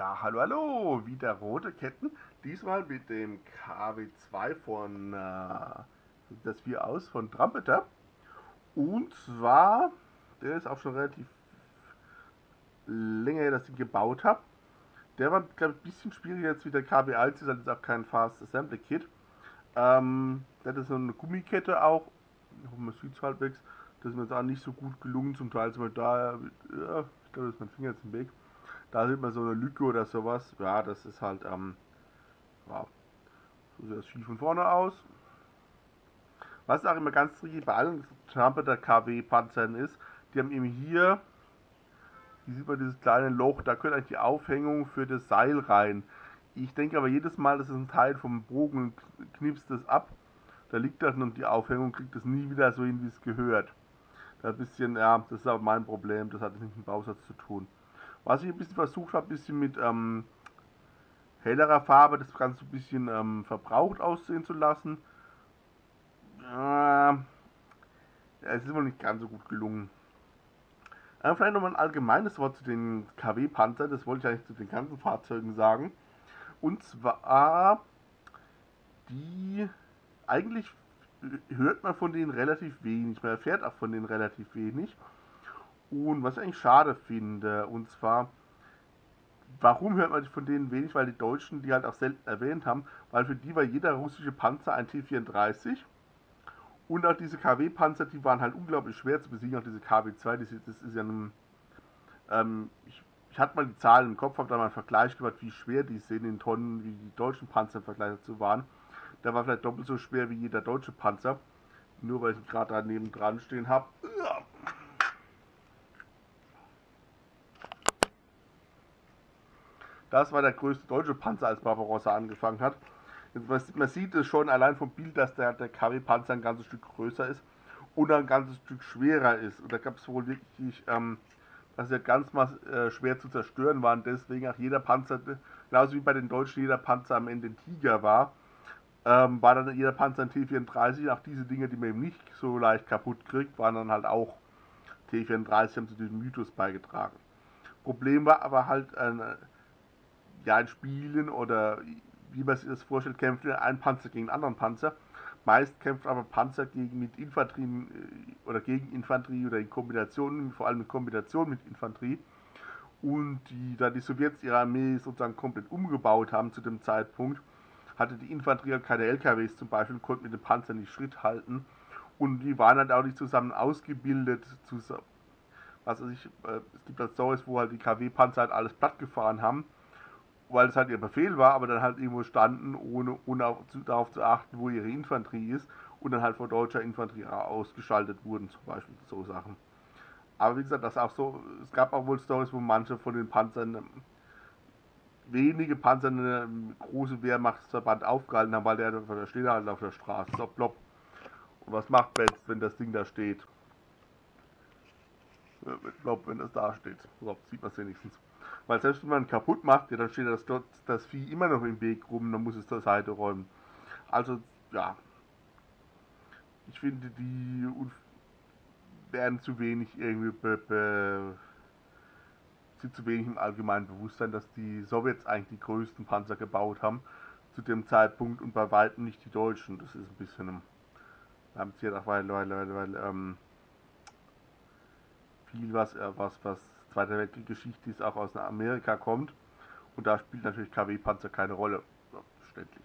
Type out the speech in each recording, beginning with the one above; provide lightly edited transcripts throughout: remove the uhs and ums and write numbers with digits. Ja, hallo, hallo, wieder Rote Ketten, diesmal mit dem KW2 von, das wir aus, von Trumpeter. Und zwar, der ist auch schon relativ länger her, dass ich ihn gebaut habe. Der war, glaube ich, ein bisschen schwieriger als wie der KW1, ist halt jetzt auch kein Fast Assembly Kit. Der hat so eine Gummikette auch, hoffen wir, sieht es halbwegs, das ist mir jetzt auch nicht so gut gelungen, zum Teil sind wir da, ja, ich glaube, das ist mein Finger jetzt im Weg. Da sieht man so eine Lücke oder sowas. Ja, das ist halt ja, so sieht das viel von vorne aus. Was auch immer ganz tricky bei allen Trumpeter KW-Panzern ist, die haben eben hier, hier sieht man dieses kleine Loch, da könnte eigentlich die Aufhängung für das Seil rein. Ich denke aber jedes Mal, das ist ein Teil vom Bogen und knipst das ab. Da liegt das und die Aufhängung kriegt das nie wieder so hin, wie es gehört. Da ein bisschen, ja, das ist aber mein Problem, das hat nichts mit dem Bausatz zu tun. Was ich ein bisschen versucht habe, ein bisschen mit hellerer Farbe das Ganze ein bisschen verbraucht aussehen zu lassen. Es ist wohl nicht ganz so gut gelungen. Vielleicht nochmal ein allgemeines Wort zu den KW-Panzer, das wollte ich eigentlich zu den ganzen Fahrzeugen sagen. Und zwar, die, eigentlich hört man von denen relativ wenig, man erfährt auch von denen relativ wenig. Und was ich eigentlich schade finde, und zwar, warum hört man von denen wenig? Weil die Deutschen die halt auch selten erwähnt haben, weil für die war jeder russische Panzer ein T-34. Und auch diese KW-Panzer, die waren halt unglaublich schwer zu besiegen, auch diese KW-2, das ist ja ein, ich hatte mal die Zahlen im Kopf, habe da mal einen Vergleich gemacht, wie schwer die sind in Tonnen, wie die deutschen Panzer im Vergleich dazu waren. Da war vielleicht doppelt so schwer wie jeder deutsche Panzer, nur weil ich gerade da nebendran stehen habe. Das war der größte deutsche Panzer, als Barbarossa angefangen hat. Jetzt, man sieht es schon allein vom Bild, dass der KW-Panzer ein ganzes Stück größer ist und ein ganzes Stück schwerer ist. Und da gab es wohl wirklich, dass er ganz mal schwer zu zerstören waren. Deswegen auch jeder Panzer, genauso wie bei den Deutschen jeder Panzer am Ende ein Tiger war, war dann jeder Panzer ein T-34. Auch diese Dinge, die man eben nicht so leicht kaputt kriegt, waren dann halt auch T-34, haben zu diesem Mythos beigetragen. Problem war aber halt ja, in Spielen oder wie man sich das vorstellt, kämpft ein Panzer gegen einen anderen Panzer. Meist kämpft aber Panzer mit Infanterie oder gegen Infanterie oder in Kombinationen, vor allem in Kombination mit Infanterie. Und da die Sowjets ihre Armee sozusagen komplett umgebaut haben zu dem Zeitpunkt, hatte die Infanterie keine LKWs zum Beispiel, konnte mit dem Panzer nicht Schritt halten. Und die waren halt auch nicht zusammen ausgebildet. Es gibt halt Stories, wo halt die KW-Panzer halt alles platt gefahren haben, weil es halt ihr Befehl war, aber dann halt irgendwo standen, ohne darauf zu achten, wo ihre Infanterie ist und dann halt von deutscher Infanterie ausgeschaltet wurden, zum Beispiel so Sachen. Aber wie gesagt, das auch so, es gab auch wohl Stories, wo manche von den Panzern, wenige Panzer einen großen Wehrmachtsverband aufgehalten haben, weil der steht halt auf der Straße, so plopp. Und was macht man jetzt, wenn das Ding da steht? Plopp, wenn das da steht, so sieht man es wenigstens. Weil selbst wenn man kaputt macht, ja, dann steht das Vieh immer noch im Weg rum, dann muss es zur Seite räumen. Also, ja. Ich finde, die werden zu wenig irgendwie, sind zu wenig im allgemeinen Bewusstsein, dass die Sowjets eigentlich die größten Panzer gebaut haben zu dem Zeitpunkt und bei weitem nicht die Deutschen. Das ist ein bisschen, wir haben es hier auch viel was Zweiter Weltkrieg-Geschichte ist, auch aus Amerika kommt. Und da spielt natürlich KW-Panzer keine Rolle. Verständlich.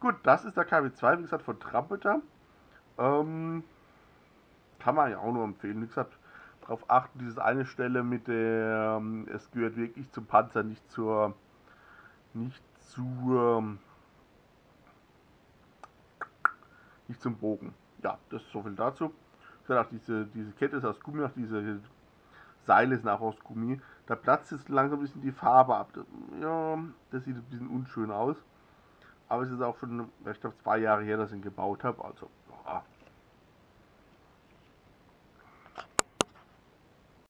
Gut, das ist der KW2, wie gesagt, von Trumpeter. Kann man ja auch nur empfehlen. Wie gesagt, darauf achten, diese eine Stelle mit der, es gehört wirklich zum Panzer, nicht zum Bogen. Ja, das ist so viel dazu. Ich sage auch, diese Kette ist aus Gummi, auch diese Seile sind auch aus Gummi. Da platzt jetzt langsam ein bisschen die Farbe ab. Ja, das sieht ein bisschen unschön aus. Aber es ist auch schon, ich glaube, 2 Jahre her, dass ich ihn gebaut habe. Also, ja.